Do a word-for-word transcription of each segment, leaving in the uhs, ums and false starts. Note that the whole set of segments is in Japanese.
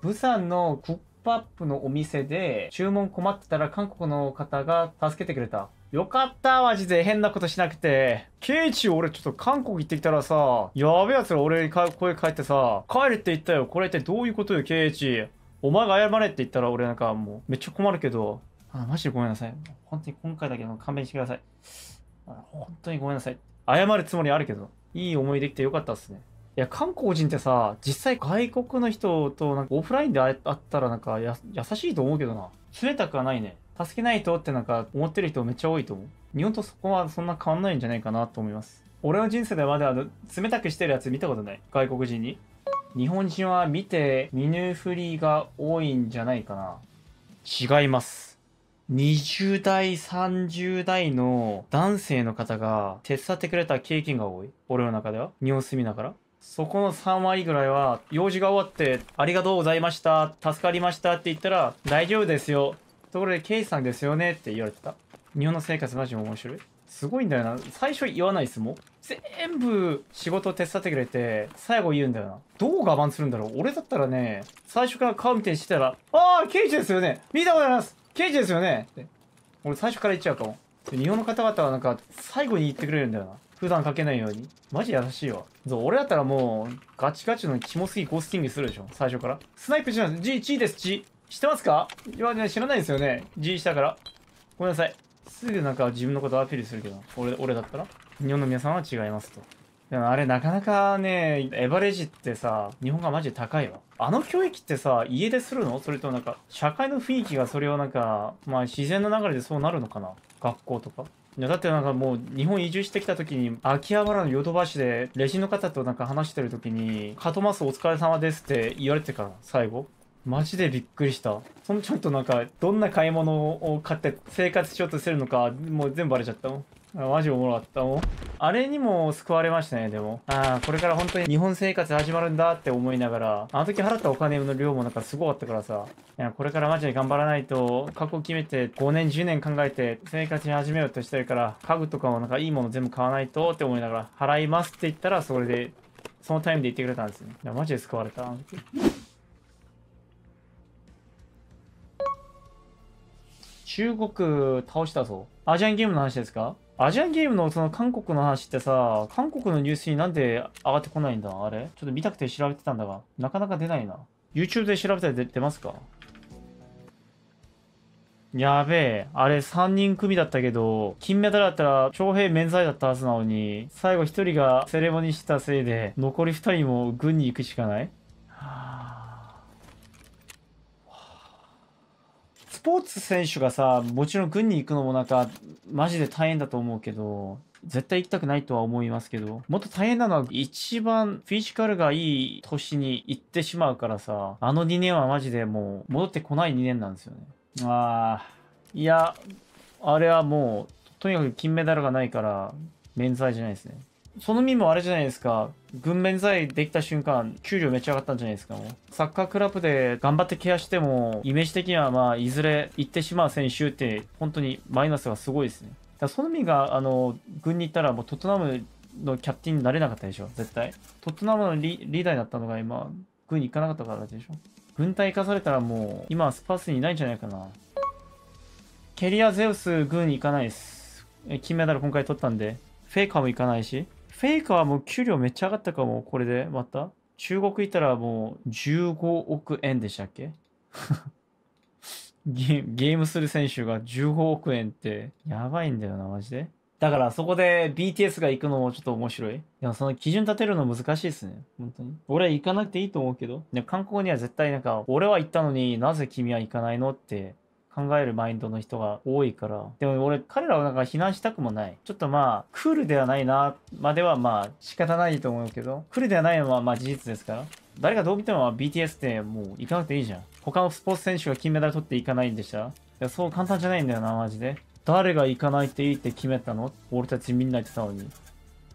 釜山のクックアップのお店で注文困ってたら韓国の方が助けてくれた。よかった、マジで。変なことしなくて。ケイチ、俺ちょっと韓国行ってきたらさ、やべえやつら俺にか声かえてさ、帰るって言ったよ。これ一体どういうことよ、ケイチ。お前が謝れって言ったら俺なんかもうめっちゃ困るけど。あ、マジでごめんなさい。本当に今回だけど勘弁してください。あ、本当にごめんなさい。謝るつもりあるけど。いい思いできてよかったっすね。いや、韓国人ってさ、実際外国の人となんかオフラインで会ったらなんかや優しいと思うけどな。冷たくはないね。助けないとってなんか思ってる人めっちゃ多いと思う。日本とそこはそんな変わんないんじゃないかなと思います。俺の人生でまだ冷たくしてるやつ見たことない。外国人に。日本人は見て見ぬふりが多いんじゃないかな。違います。にじゅう代、さんじゅう代の男性の方が手伝ってくれた経験が多い。俺の中では。日本住みながら。そこのさん割ぐらいは、用事が終わって、ありがとうございました。助かりましたって言ったら、大丈夫ですよ。ところで、ケイさんですよねって言われてた。日本の生活マジ面白い。すごいんだよな。最初言わないっすもん。全部仕事を手伝ってくれて、最後言うんだよな。どう我慢するんだろう。俺だったらね、最初から顔見てしてたら、あー、ケイジですよね。見たことあります。ケイジですよね。って俺最初から言っちゃうかも。日本の方々はなんか、最後に言ってくれるんだよな。普段かけないように。マジ優しいわ。そう、俺だったらもう、ガチガチのキモすぎゴースティングするでしょ。最初から。スナイプします。G、G です、G。知ってますか？いや、ね、知らないですよね。G したから。ごめんなさい。すぐなんか自分のことアピールするけど、俺、俺だったら。日本の皆さんは違いますと。でもあれ、なかなかね、エバレージってさ、日本がマジで高いわ。あの教育ってさ、家でするの？それとなんか、社会の雰囲気がそれをなんか、まあ自然の流れでそうなるのかな？学校とか。いやだってなんかもう日本移住してきた時に秋葉原のヨドバシでレジの方となんか話してる時に「カトマスお疲れ様です」って言われてから最後マジでびっくりした。そのちょっとなんかどんな買い物を買って生活しようとしてるのかもう全部バレちゃったもん。マジおもろかったもん。あれにも救われましたね。でもああこれから本当に日本生活始まるんだって思いながら、あの時払ったお金の量もなんかすごかったからさ、いやこれからマジで頑張らないと、過去を決めてごねんじゅうねん考えて生活に始めようとしてるから、家具とかもなんかいいもの全部買わないとって思いながら払いますって言ったら、それでそのタイムで言ってくれたんですよ。いやマジで救われた。中国倒したぞ。アジアンゲームの話ですか？アジアンゲームのその韓国の話ってさ、韓国のニュースになんで上がってこないんだあれ。ちょっと見たくて調べてたんだが、なかなか出ないな。YouTube で調べたら出ますか？やべえ。あれさんにん組だったけど、金メダルだったら徴兵免罪だったはずなのに、最後ひとりがセレモニーしたせいで、残りふたりも軍に行くしかない？スポーツ選手がさ、もちろん軍に行くのもなんかマジで大変だと思うけど、絶対行きたくないとは思いますけど、もっと大変なのは一番フィジカルがいい年に行ってしまうからさ、あのにねんはマジでもう戻ってこないにねんなんですよね。ああ、いや、あれはもうとにかく金メダルがないから免罪じゃないですね。その身もあれじゃないですか。軍免罪できた瞬間、給料めっちゃ上がったんじゃないですか、もう。サッカークラブで頑張ってケアしても、イメージ的にはまあ、いずれ行ってしまう選手って、本当にマイナスがすごいですね。だからその身が、あの、軍に行ったら、もうトットナムのキャプテンになれなかったでしょ、絶対。トットナムの リ, リーダーになったのが今、軍に行かなかったからでしょ。軍隊行かされたらもう、今はスパースにいないんじゃないかな。ケリア・ゼウス、軍に行かないです。金メダル今回取ったんで、フェイカーも行かないし。フェイカーはもう給料めっちゃ上がったかも、これで、また。中国行ったらもうじゅうごおくえんでしたっけゲ, ゲームする選手がじゅうごおくえんって、やばいんだよな、マジで。だからそこで ビーティーエス が行くのもちょっと面白い。いや、その基準立てるの難しいですね、本当に。俺は行かなくていいと思うけど。で韓国には絶対なんか、俺は行ったのになぜ君は行かないのって。考えるマインドの人が多いから。でも俺、彼らはなんか非難したくもない。ちょっとまあ、クールではないな、まではまあ、仕方ないと思うけど、クールではないのはまあ事実ですから。誰がどう見ても ビーティーエス ってもう行かなくていいじゃん。他のスポーツ選手が金メダル取って行かないんでした？いや、そう簡単じゃないんだよな、マジで。誰が行かないっていいって決めたの？俺たちみんな言ってたのに。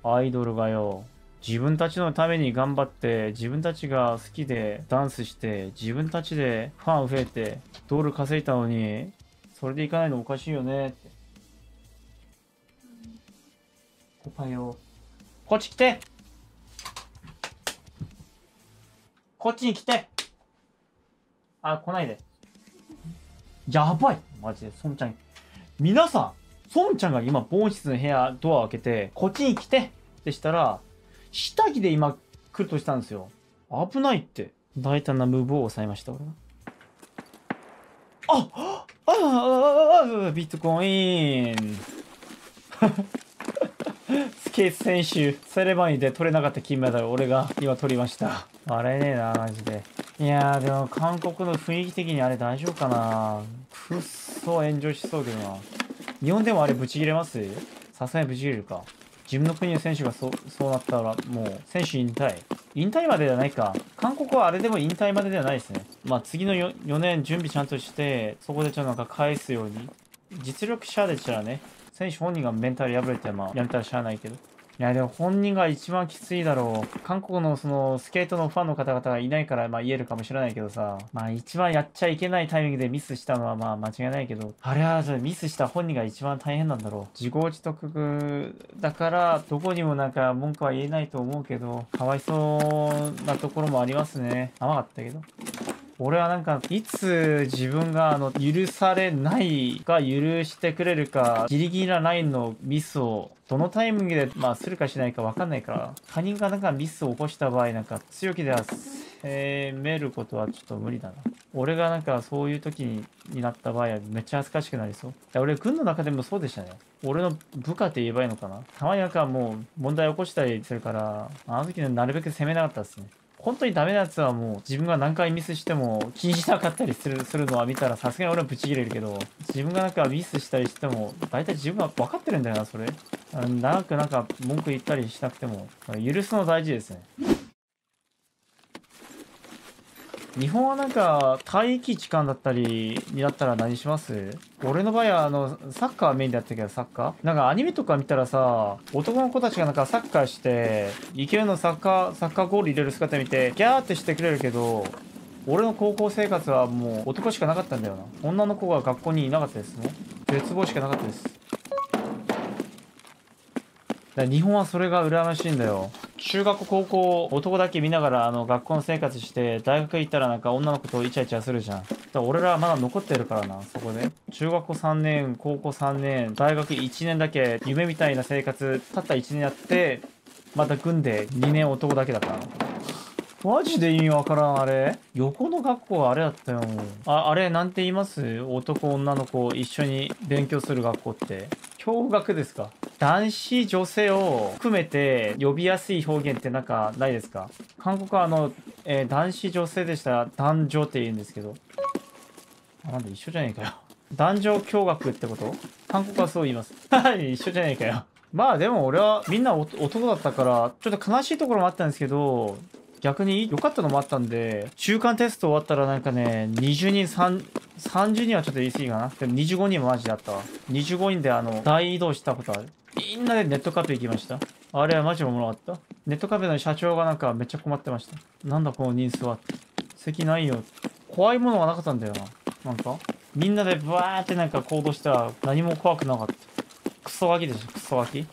アイドルがよ。自分たちのために頑張って、自分たちが好きでダンスして、自分たちでファン増えて、ドル稼いだのに、それでいかないのおかしいよねって。おはよう。こっち来て！こっちに来て！あ、来ないで。やばいマジで、孫ちゃん。皆さん、孫ちゃんが今、防音室の部屋、ドアを開けて、こっちに来てでしたら、下着で今、来るとしたんですよ。危ないって。大胆なムーブを抑えました、俺は。ああああああ、ビットコイン。スケート選手、セレバニーで取れなかった金メダル、俺が今取りました。あれねえな、マジで。いやー、でも韓国の雰囲気的にあれ大丈夫かな。くっそ炎上しそうけどな。日本でもあれブチ切れます？さすがにブチ切れるか。自分の国の選手がそ、そうなったら、もう、選手引退。引退までじゃないか。韓国はあれでも引退までではないですね。まあ、次の 4, 4年準備ちゃんとして、そこでちょっとなんか返すように。実力者でしたらね、選手本人がメンタル破れて、まあ、やめたらしゃあないけど。いや、でも本人が一番きついだろう。韓国のその、スケートのファンの方々がいないから、まあ、言えるかもしれないけどさ。まあ、一番やっちゃいけないタイミングでミスしたのは、まあ、間違いないけど。あれは、ミスした本人が一番大変なんだろう。自業自得だから、どこにもなんか文句は言えないと思うけど、かわいそうなところもありますね。甘かったけど。俺はなんか、いつ自分があの、許されないか許してくれるか、ギリギリなラインのミスを、どのタイミングで、まあ、するかしないか分かんないから、他人がなんかミスを起こした場合、なんか、強気では攻めることはちょっと無理だな。俺がなんか、そういう時にになった場合は、めっちゃ恥ずかしくなりそう。いや、俺、軍の中でもそうでしたね。俺の部下って言えばいいのかな。たまになんかもう、問題起こしたりするから、あの時になるべく攻めなかったですね。本当にダメなやつはもう自分が何回ミスしても気にしなかったりする、するのは見たらさすがに俺はブチ切れるけど、自分がなんかミスしたりしても大体自分は分かってるんだよな、それ。長くなんか文句言ったりしなくても、許すの大事ですね。日本はなんか、待機時間だったり、になったら何します？俺の場合は、あの、サッカーメインでやってるけど、サッカーなんかアニメとか見たらさ、男の子たちがなんかサッカーして、勢いのサッカー、サッカーゴール入れる姿見て、ギャーってしてくれるけど、俺の高校生活はもう男しかなかったんだよな。女の子が学校にいなかったですね。絶望しかなかったです。だから日本はそれが羨ましいんだよ。中学高校男だけ見ながらあの学校の生活して大学行ったらなんか女の子とイチャイチャするじゃん。だから俺らまだ残ってるからな、そこで。中学校さんねん、高校さんねん、大学いちねんだけ夢みたいな生活たったいちねんやって、また組んでにねん男だけだから。マジで意味わからん、あれ。横の学校はあれだったよ。あ、あれなんて言います？男女の子一緒に勉強する学校って。共学ですか？男子女性を含めて呼びやすい表現ってなんかないですか？韓国はあの、えー、男子女性でしたら男女って言うんですけど。あ、なんで一緒じゃねえかよ。男女共学ってこと？韓国はそう言います。はい、一緒じゃねえかよ。まあでも俺はみんな男だったから、ちょっと悲しいところもあったんですけど、逆に良かったのもあったんで、中間テスト終わったらなんかね、にじゅうにん、さんじゅうにんはちょっと言い過ぎかな。でもにじゅうごにんもマジであったわ。にじゅうごにんであの、大移動したことある。みんなでネットカフェ行きました。あれはマジおもろかった。ネットカフェの社長がなんかめっちゃ困ってました。なんだこの人数は。席ないよ。怖いものがなかったんだよな。なんかみんなでブワーってなんか行動したら何も怖くなかった。クソガキでしょ、クソガキ。